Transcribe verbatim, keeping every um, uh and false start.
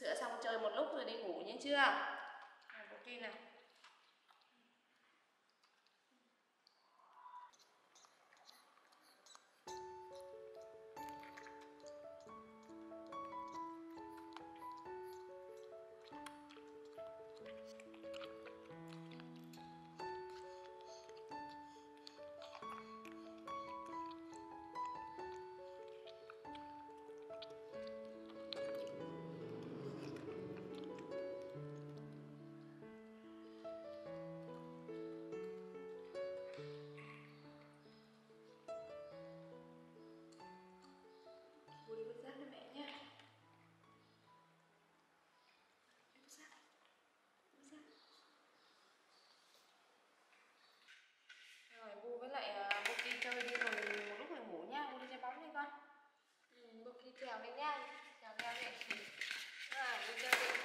Sữa xong chơi một lúc rồi đi ngủ nhé, chưa? Này, bộ kia nào. Bố với lại uh, Boki chơi đi rồi một lúc rồi ngủ nha, Bố đi chơi bóng đi con. Ừ, Boki trèo đi nha, trèo leo vậy. À, đi chơi đi.